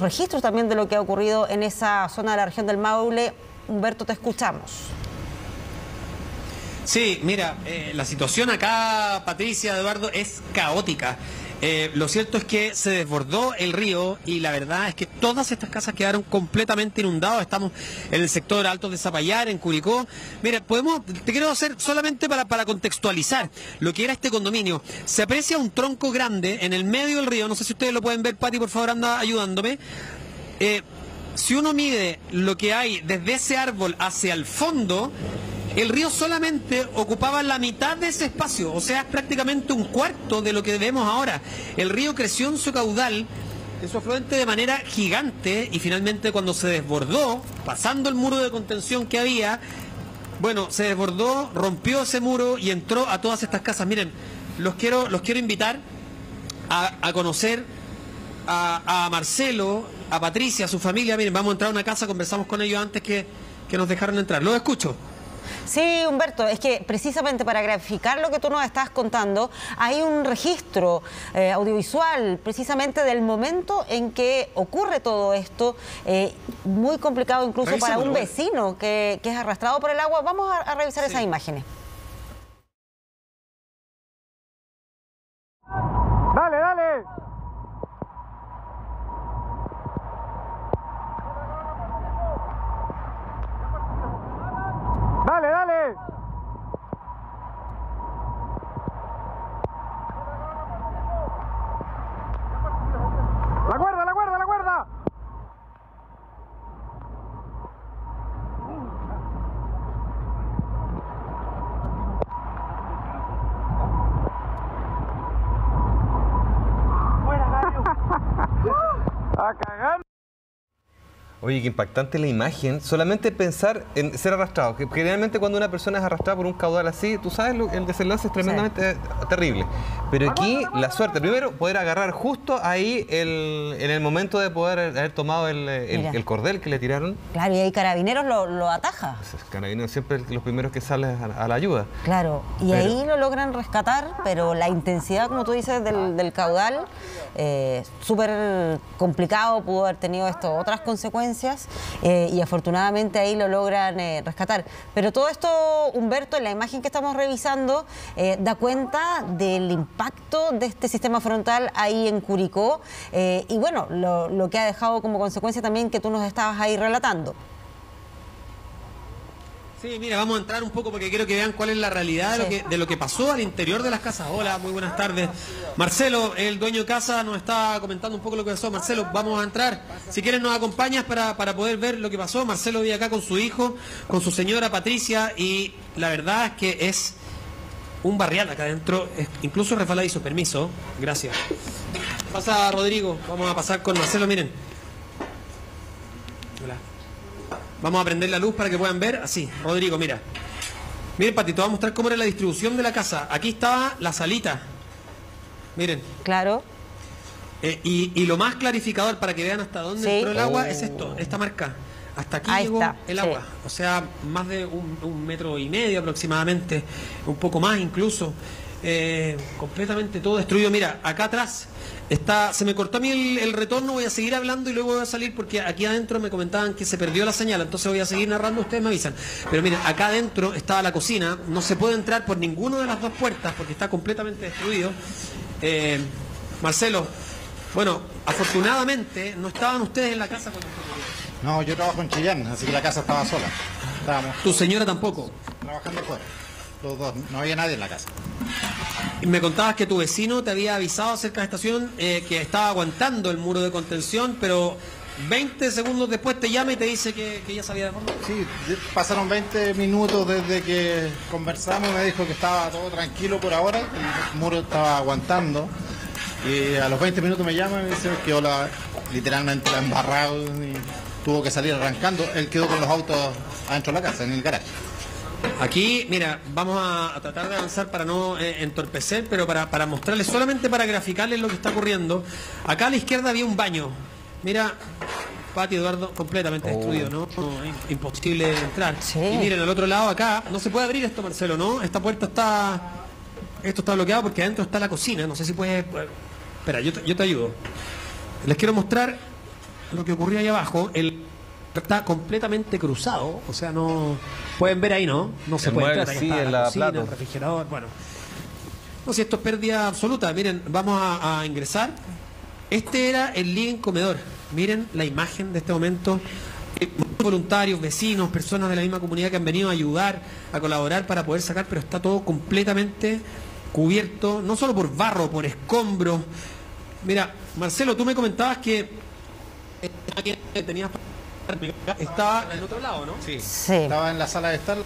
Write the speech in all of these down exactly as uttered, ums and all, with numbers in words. Registros también de lo que ha ocurrido en esa zona de la región del Maule. Humberto, te escuchamos. Sí, mira, eh, la situación acá, Patricia, Eduardo, es caótica. Eh, lo cierto es que se desbordó el río y la verdad es que todas estas casas quedaron completamente inundadas. Estamos en el sector Altos de Zapallar, en Curicó. Mira, podemos, te quiero hacer solamente para, para contextualizar lo que era este condominio. Se aprecia un tronco grande en el medio del río. No sé si ustedes lo pueden ver, Pati, por favor, anda ayudándome. Eh, si uno mide lo que hay desde ese árbol hacia el fondo, el río solamente ocupaba la mitad de ese espacio, o sea, prácticamente un cuarto de lo que vemos ahora. El río creció en su caudal, en su afluente, de manera gigante, y finalmente cuando se desbordó, pasando el muro de contención que había, bueno, se desbordó, rompió ese muro y entró a todas estas casas. Miren, los quiero, los quiero invitar a, a conocer a, a Marcelo, a Patricia, a su familia. Miren, vamos a entrar a una casa, conversamos con ellos antes que, que nos dejaron entrar. Los escucho. Sí, Humberto, es que precisamente para graficar lo que tú nos estás contando, hay un registro eh, audiovisual precisamente del momento en que ocurre todo esto, eh, muy complicado incluso Revísame, para un bueno. vecino que, que es arrastrado por el agua. Vamos a, a revisar sí. esas imágenes. ¡Dale, dale! ¡Dale, dale! ¡La cuerda, la cuerda, la cuerda! ¡A cagar! Oye, qué impactante la imagen, solamente pensar en ser arrastrado, que generalmente cuando una persona es arrastrada por un caudal así, tú sabes, lo, el desenlace es tremendamente sí. terrible. Pero aquí la suerte, primero poder agarrar justo ahí el, en el momento de poder haber tomado el, el, el cordel que le tiraron. Claro, y ahí Carabineros lo, lo ataja. Carabineros siempre los primeros que salen a, a la ayuda. Claro, y pero... ahí lo logran rescatar, pero la intensidad, como tú dices, del, del caudal, eh, súper complicado, pudo haber tenido esto otras consecuencias. Eh, y afortunadamente ahí lo logran eh, rescatar. Pero todo esto, Humberto, en la imagen que estamos revisando, eh, da cuenta del impacto de este sistema frontal ahí en Curicó eh, y bueno, lo, lo que ha dejado como consecuencia también que tú nos estabas ahí relatando. Sí, mira, vamos a entrar un poco porque quiero que vean cuál es la realidad de lo que, de lo que pasó al interior de las casas. Hola, muy buenas tardes. Marcelo, el dueño de casa, nos está comentando un poco lo que pasó. Marcelo, vamos a entrar. Si quieres nos acompañas para, para poder ver lo que pasó. Marcelo vive acá con su hijo, con su señora Patricia, y la verdad es que es un barrial acá adentro, es incluso resbaladizo. Permiso, gracias. Pasa, Rodrigo, vamos a pasar con Marcelo, miren. Hola. Vamos a prender la luz para que puedan ver. Así, Rodrigo, mira. Miren, Pati, te voy a mostrar cómo era la distribución de la casa. Aquí estaba la salita. Miren. Claro. Eh, y, y lo más clarificador para que vean hasta dónde sí. entró el agua oh. es esto, esta marca. Hasta aquí Ahí llegó está. el agua. Sí. O sea, más de un, un metro y medio aproximadamente, un poco más incluso. Eh, completamente todo destruido. Mira, acá atrás está, se me cortó a mí el, el retorno, voy a seguir hablando y luego voy a salir porque aquí adentro me comentaban que se perdió la señal, entonces voy a seguir narrando, ustedes me avisan. Pero miren, acá adentro estaba la cocina, no se puede entrar por ninguna de las dos puertas porque está completamente destruido. Eh, Marcelo, bueno, afortunadamente no estaban ustedes en la casa cuando... No, yo trabajo en Chillán, así que la casa estaba sola. Estábamos... ¿Tu señora tampoco? Trabajando fuera. Los dos, no había nadie en la casa. Me contabas que tu vecino te había avisado acerca de la estación, eh, que estaba aguantando el muro de contención, pero veinte segundos después te llama y te dice que, que ya sabía de forma. Sí, pasaron veinte minutos desde que conversamos, me dijo que estaba todo tranquilo por ahora, el muro estaba aguantando, y a los veinte minutos me llama y me dice que yo la, literalmente la embarrado y tuvo que salir arrancando. Él quedó con los autos adentro de la casa, en el garaje. Aquí, mira, vamos a, a tratar de avanzar para no eh, entorpecer, pero para, para mostrarles, solamente para graficarles lo que está ocurriendo. Acá a la izquierda había un baño. Mira, Pati, Eduardo, completamente oh. destruido, ¿no? No, es imposible entrar. Sí. Y miren, al otro lado acá, no se puede abrir esto, Marcelo, ¿no? Esta puerta está... Esto está bloqueado porque adentro está la cocina. No sé si puedes... Espera, yo te, yo te ayudo. Les quiero mostrar lo que ocurrió ahí abajo, el está completamente cruzado, o sea, no pueden ver ahí, ¿no? No se el puede entrar, sí, en la cocina, el refrigerador, bueno. No, si esto es pérdida absoluta, miren, vamos a, a ingresar. Este era el living comedor. Miren la imagen de este momento. Voluntarios, vecinos, personas de la misma comunidad que han venido a ayudar, a colaborar para poder sacar, pero está todo completamente cubierto, no solo por barro, por escombros. Mira, Marcelo, tú me comentabas que tenías... Estaba en otro lado, ¿no? Sí, sí. Estaba en la sala de estar.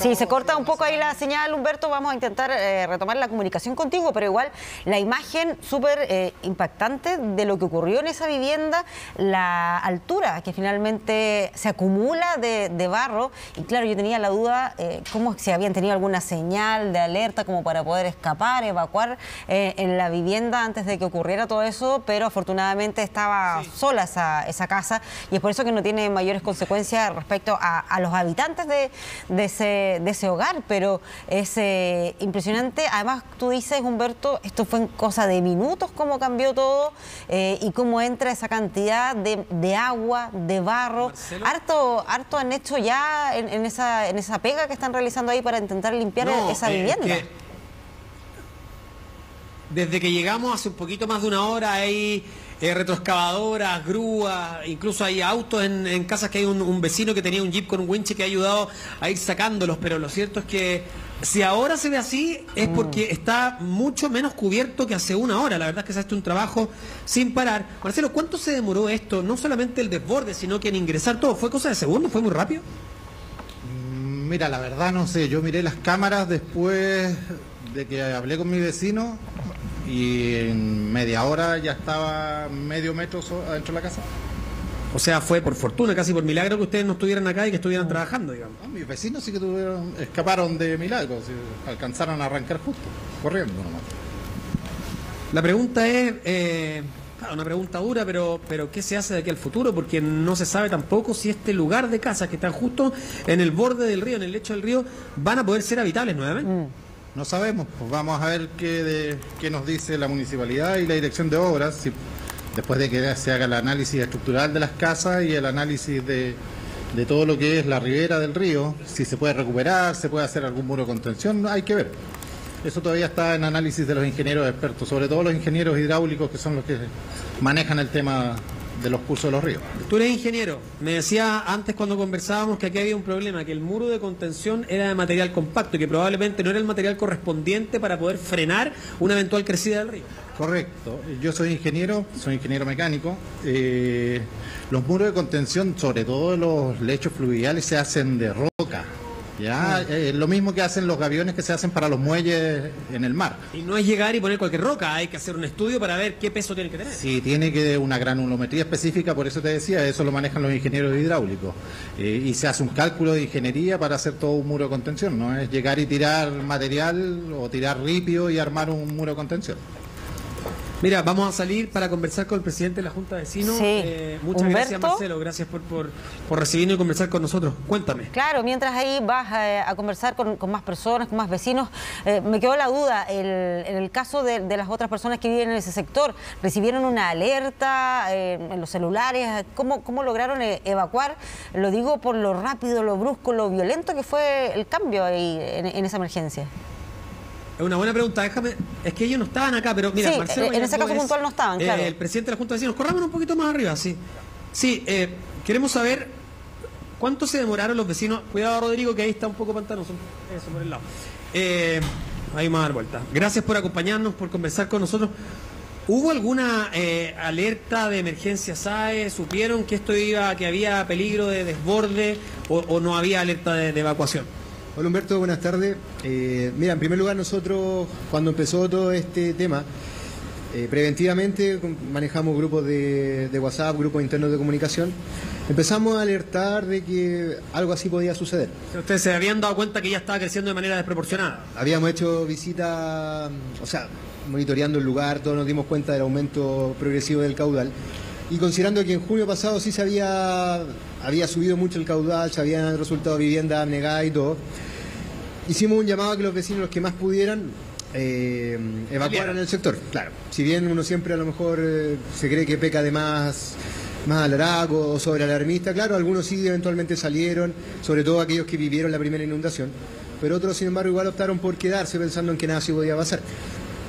Sí, se corta un poco ahí la señal, Humberto. Vamos a intentar eh, retomar la comunicación contigo, pero igual la imagen súper eh, impactante de lo que ocurrió en esa vivienda, la altura que finalmente se acumula de, de barro. Y claro, yo tenía la duda eh, cómo si habían tenido alguna señal de alerta como para poder escapar, evacuar eh, en la vivienda antes de que ocurriera todo eso, pero afortunadamente estaba sí. sola esa, esa casa y es por eso que no tiene mayores consecuencias respecto a, a los habitantes de, de, ese, de ese hogar, pero es eh, impresionante. Además, tú dices, Humberto, esto fue en cosa de minutos cómo cambió todo eh, y cómo entra esa cantidad de, de agua, de barro. Marcelo, harto harto han hecho ya en, en, esa, en esa pega que están realizando ahí para intentar limpiar no, esa eh, vivienda. Es que desde que llegamos hace un poquito más de una hora hay eh, retroexcavadoras, grúas, incluso hay autos en, en casas que hay un, un vecino que tenía un jeep con un winche que ha ayudado a ir sacándolos, pero lo cierto es que si ahora se ve así es porque está mucho menos cubierto que hace una hora. La verdad es que se ha hecho un trabajo sin parar. Marcelo, ¿cuánto se demoró esto? No solamente el desborde, sino que en ingresar todo. ¿Fue cosa de segundos? ¿Fue muy rápido? Mira, la verdad no sé. Yo miré las cámaras después de que hablé con mi vecino y en media hora ya estaba medio metro adentro de la casa. O sea, fue por fortuna, casi por milagro que ustedes no estuvieran acá y que estuvieran no. trabajando, digamos. No, mis vecinos sí que tuvieron, escaparon de milagro, alcanzaron a arrancar justo, corriendo nomás. La pregunta es, eh, claro, una pregunta dura, pero, pero ¿qué se hace de aquí al futuro? Porque no se sabe tampoco si este lugar de casas que están justo en el borde del río, en el lecho del río, van a poder ser habitables nuevamente. Mm. No sabemos, pues vamos a ver qué, de, qué nos dice la municipalidad y la dirección de obras, si, después de que se haga el análisis estructural de las casas y el análisis de, de todo lo que es la ribera del río, si se puede recuperar, se puede hacer algún muro de contención, hay que ver. Eso todavía está en análisis de los ingenieros expertos, sobre todo los ingenieros hidráulicos que son los que manejan el tema de los cursos de los ríos. Tú eres ingeniero, me decía antes cuando conversábamos que aquí había un problema, que el muro de contención era de material compacto y que probablemente no era el material correspondiente para poder frenar una eventual crecida del río. Correcto, yo soy ingeniero, soy ingeniero mecánico. Eh, los muros de contención, sobre todo los lechos fluviales, se hacen de roca. Ya, eh, lo mismo que hacen los gaviones que se hacen para los muelles en el mar. Y no es llegar y poner cualquier roca, hay que hacer un estudio para ver qué peso tiene que tener. Sí, tiene que una granulometría específica, por eso te decía, eso lo manejan los ingenieros hidráulicos. Eh, y se hace un cálculo de ingeniería para hacer todo un muro de contención, no es llegar y tirar material o tirar ripio y armar un muro de contención. Mira, vamos a salir para conversar con el presidente de la Junta de Vecinos. Sí. Eh, muchas Humberto. gracias, Marcelo. Gracias por, por, por recibirnos y conversar con nosotros. Cuéntame. Claro, mientras ahí vas eh, a conversar con, con más personas, con más vecinos, eh, me quedó la duda, el, en el caso de, de las otras personas que viven en ese sector, ¿recibieron una alerta eh, en los celulares? ¿Cómo, cómo lograron eh, evacuar? Lo digo por lo rápido, lo brusco, lo violento que fue el cambio ahí en, en esa emergencia. Es una buena pregunta, déjame, es que ellos no estaban acá, pero mira, sí, Marcelo, en ese caso es, puntual no estaban, claro. Eh, el presidente de la Junta de Vecinos, corramos un poquito más arriba, sí. Sí, eh, queremos saber cuánto se demoraron los vecinos. Cuidado, Rodrigo, que ahí está un poco pantanoso, eso por el lado. Eh, ahí vamos a dar vuelta. Gracias por acompañarnos, por conversar con nosotros. ¿Hubo alguna eh, alerta de emergencia S A E? ¿Supieron que esto iba, que había peligro de desborde o, o no había alerta de, de evacuación? Hola Humberto, buenas tardes. Eh, mira, en primer lugar nosotros, cuando empezó todo este tema, eh, preventivamente manejamos grupos de, de WhatsApp, grupos internos de comunicación, empezamos a alertar de que algo así podía suceder. ¿Ustedes se habían dado cuenta que ya estaba creciendo de manera desproporcionada? Habíamos hecho visitas, o sea, monitoreando el lugar, todos nos dimos cuenta del aumento progresivo del caudal. Y considerando que en julio pasado sí se había, había subido mucho el caudal, se habían resultado viviendas abnegadas y todo, hicimos un llamado a que los vecinos, los que más pudieran, eh, evacuaran el sector. Claro, si bien uno siempre a lo mejor eh, se cree que peca de más más alaraco o sobre alarmista. Claro, algunos sí eventualmente salieron, sobre todo aquellos que vivieron la primera inundación, pero otros sin embargo igual optaron por quedarse pensando en que nada se podía pasar.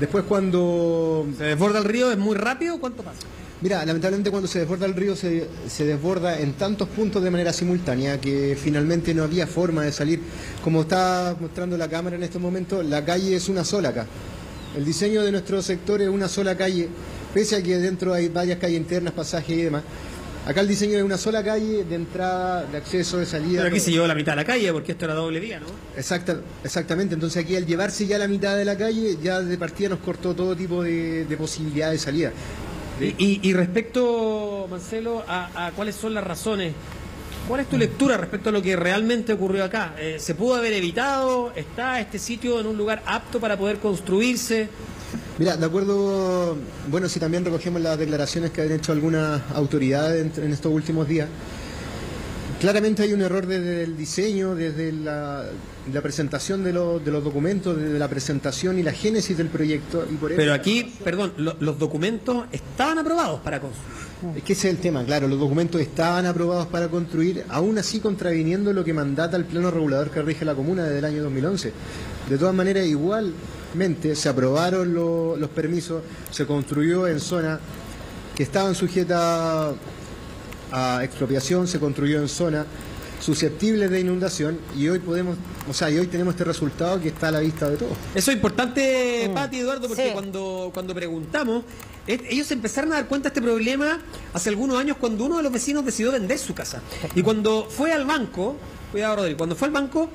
Después, cuando se desborda el río, ¿es muy rápido? ¿Cuánto pasa? Mira, lamentablemente cuando se desborda el río se, se desborda en tantos puntos de manera simultánea que finalmente no había forma de salir. Como está mostrando la cámara en este momento, la calle es una sola acá. El diseño de nuestro sector es una sola calle, pese a que dentro hay varias calles internas, pasajes y demás. Acá el diseño es una sola calle de entrada, de acceso, de salida. Pero aquí todo se llevó la mitad de la calle, porque esto era doble vía, ¿no? Exacta, exactamente, entonces aquí al llevarse ya la mitad de la calle, ya de partida nos cortó todo tipo de, de posibilidad de salida. Y, y, y respecto, Marcelo, a, a cuáles son las razones, ¿cuál es tu lectura respecto a lo que realmente ocurrió acá? Eh, ¿Se pudo haber evitado? ¿Está este sitio en un lugar apto para poder construirse? Mira, de acuerdo, bueno, si también recogemos las declaraciones que han hecho algunas autoridades en, en estos últimos días, claramente hay un error desde el diseño, desde la, la presentación de, lo, de los documentos, desde la presentación y la génesis del proyecto. Y por eso... Pero aquí, perdón, lo, los documentos estaban aprobados para construir. Es que ese es el tema, claro, los documentos estaban aprobados para construir, aún así contraviniendo lo que mandata el plano regulador que rige la comuna desde el año dos mil once. De todas maneras, igualmente se aprobaron lo, los permisos, se construyó en zonas que estaban sujetas a expropiación, se construyó en zonas susceptibles de inundación y hoy podemos, o sea, y hoy tenemos este resultado que está a la vista de todos. Eso es importante, Pati, Eduardo, porque sí. cuando, cuando preguntamos, ellos empezaron a dar cuenta de este problema hace algunos años cuando uno de los vecinos decidió vender su casa. Y cuando fue al banco, cuidado Rodrigo, cuando fue al banco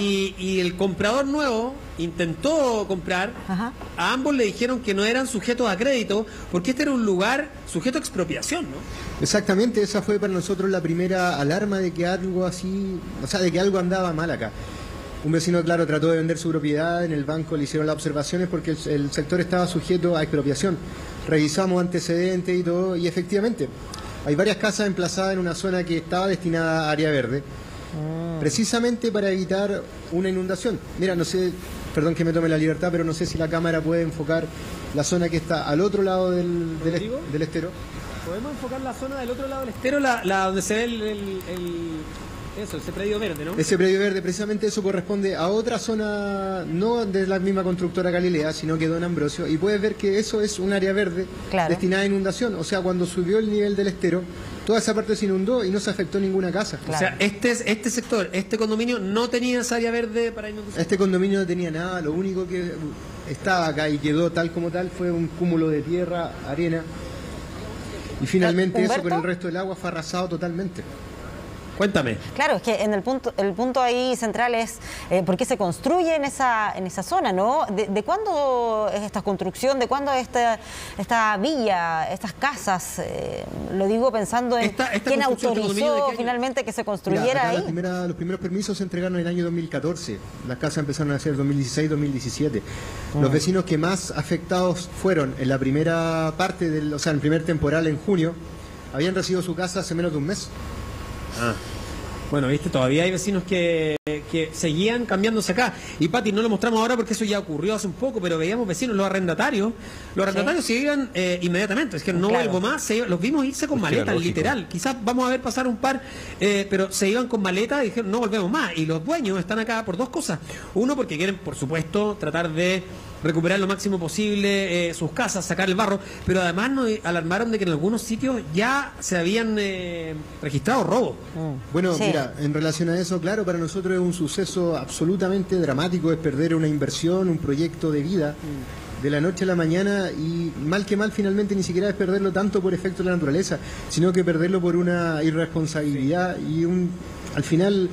y, y el comprador nuevo intentó comprar, ajá, a ambos le dijeron que no eran sujetos a crédito porque este era un lugar sujeto a expropiación, ¿no? Exactamente, esa fue para nosotros la primera alarma de que algo así, o sea, de que algo andaba mal acá. Un vecino, claro, trató de vender su propiedad, en el banco le hicieron las observaciones porque el, el sector estaba sujeto a expropiación. Revisamos antecedentes y todo, y efectivamente, hay varias casas emplazadas en una zona que estaba destinada a área verde, ah, precisamente para evitar una inundación. Mira, no sé, perdón que me tome la libertad, pero no sé si la cámara puede enfocar la zona que está al otro lado del, del, est del estero. ¿Podemos enfocar la zona del otro lado del estero, la, la donde se ve el... el, el... Eso, ese predio verde, ¿no? Ese predio verde, precisamente eso corresponde a otra zona, no de la misma constructora Galilea, sino que Don Ambrosio, y puedes ver que eso es un área verde, claro, destinada a inundación, o sea, cuando subió el nivel del estero, toda esa parte se inundó y no se afectó ninguna casa. Claro. O sea, este, este sector, este condominio no tenía esa área verde para inundación. Este condominio no tenía nada, lo único que estaba acá y quedó tal como tal fue un cúmulo de tierra, arena, y finalmente ¿Humberto? Eso con el resto del agua fue arrasado totalmente. Cuéntame. Claro, es que en el punto, el punto ahí central es eh, por qué se construye en esa, en esa zona, ¿no? ¿De, de cuándo es esta construcción? ¿De cuándo esta, esta villa, estas casas? Eh, lo digo pensando en esta, esta quién autorizó finalmente que se construyera. Mira, ahí. Primera, los primeros permisos se entregaron en el año dos mil catorce. Las casas empezaron a ser dos mil dieciséis, dos mil diecisiete. Oh. Los vecinos que más afectados fueron en la primera parte, del, o sea, en el primer temporal en junio, habían recibido su casa hace menos de un mes. Ah, bueno, viste, todavía hay vecinos que, que seguían cambiándose acá. Y Pati, no lo mostramos ahora porque eso ya ocurrió hace un poco, pero veíamos vecinos, los arrendatarios, los arrendatarios se iban eh, inmediatamente, es que no claro. algo más, se iban, los vimos irse con pues maletas, literal. Quizás vamos a ver pasar un par, eh, pero se iban con maletas y dijeron, no volvemos más. Y los dueños están acá por dos cosas. Uno, porque quieren, por supuesto, tratar de recuperar lo máximo posible eh, sus casas, sacar el barro, pero además nos alarmaron de que en algunos sitios ya se habían eh, registrado robos. Bueno, sí. mira, en relación a eso, claro, para nosotros es un suceso absolutamente dramático, es perder una inversión, un proyecto de vida, de la noche a la mañana, y mal que mal finalmente ni siquiera es perderlo tanto por efecto de la naturaleza, sino que perderlo por una irresponsabilidad sí. y un, al final...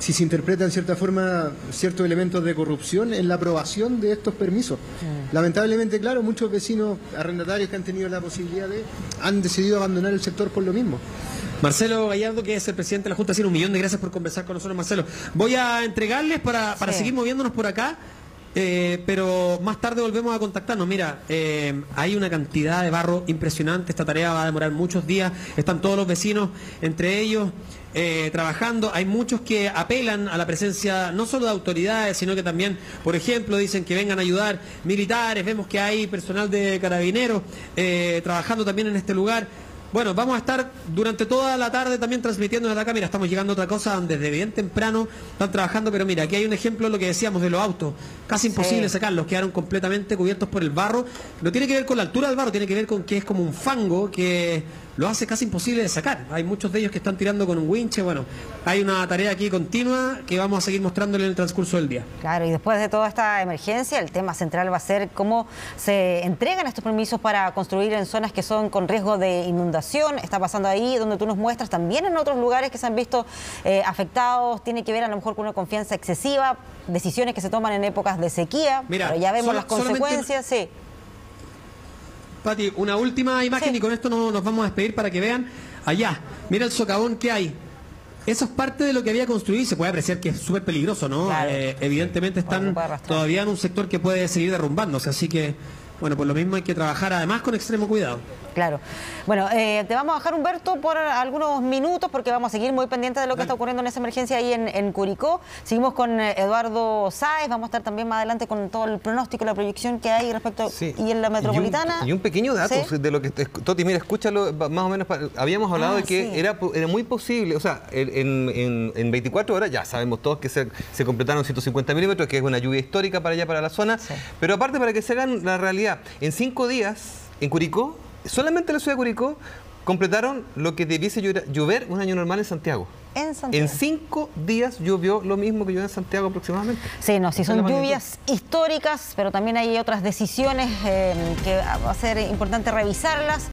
si se interpreta en cierta forma ciertos elementos de corrupción en la aprobación de estos permisos. Mm. Lamentablemente, claro, muchos vecinos arrendatarios que han tenido la posibilidad de... han decidido abandonar el sector por lo mismo. Marcelo Gallardo, que es el presidente de la Junta, un millón de gracias por conversar con nosotros, Marcelo. Voy a entregarles para, para sí. seguir moviéndonos por acá, eh, pero más tarde volvemos a contactarnos. Mira, eh, hay una cantidad de barro impresionante, esta tarea va a demorar muchos días, están todos los vecinos, entre ellos... Eh, trabajando, hay muchos que apelan a la presencia no solo de autoridades sino que también, por ejemplo, dicen que vengan a ayudar militares, vemos que hay personal de carabineros eh, trabajando también en este lugar. Bueno, vamos a estar durante toda la tarde también transmitiendo desde acá. Mira, estamos llegando a otra cosa desde bien temprano. Están trabajando, pero mira, aquí hay un ejemplo de lo que decíamos de los autos. Casi imposible sí. sacarlos, quedaron completamente cubiertos por el barro. No tiene que ver con la altura del barro, tiene que ver con que es como un fango que lo hace casi imposible de sacar. Hay muchos de ellos que están tirando con un winche. Bueno, hay una tarea aquí continua que vamos a seguir mostrándole en el transcurso del día. Claro, y después de toda esta emergencia, el tema central va a ser cómo se entregan estos permisos para construir en zonas que son con riesgo de inundación. Está pasando ahí, donde tú nos muestras, también en otros lugares que se han visto eh, afectados. Tiene que ver a lo mejor con una confianza excesiva, decisiones que se toman en épocas de sequía. Mira, pero ya vemos solo, las consecuencias, solamente... sí. Pati, una última imagen sí. y con esto no, nos vamos a despedir para que vean allá. Mira el socavón que hay. Eso es parte de lo que había construido y se puede apreciar que es súper peligroso, ¿no? Claro. Eh, evidentemente están todavía en un sector que puede seguir derrumbándose, así que... Bueno, por lo mismo hay que trabajar además con extremo cuidado. Claro. Bueno, eh, te vamos a dejar, Humberto, por algunos minutos porque vamos a seguir muy pendientes de lo que Dale. está ocurriendo en esa emergencia ahí en, en Curicó. Seguimos con Eduardo Sáez, vamos a estar también más adelante con todo el pronóstico, la proyección que hay respecto sí. y en la metropolitana. Y un, y un pequeño dato ¿Sí? de lo que... Toti, mira, escúchalo, más o menos, habíamos hablado ah, de que sí. era, era muy posible, o sea, en, en, en veinticuatro horas ya sabemos todos que se, se completaron ciento cincuenta milímetros, que es una lluvia histórica para allá, para la zona, sí. pero aparte para que se hagan la realidad. En cinco días, en Curicó, solamente en la ciudad de Curicó, completaron lo que debiese llover un año normal en Santiago. En, en cinco días llovió lo mismo que llovió en Santiago aproximadamente. Sí, no, sí, son lluvias históricas, pero también hay otras decisiones eh, que va a ser importante revisarlas.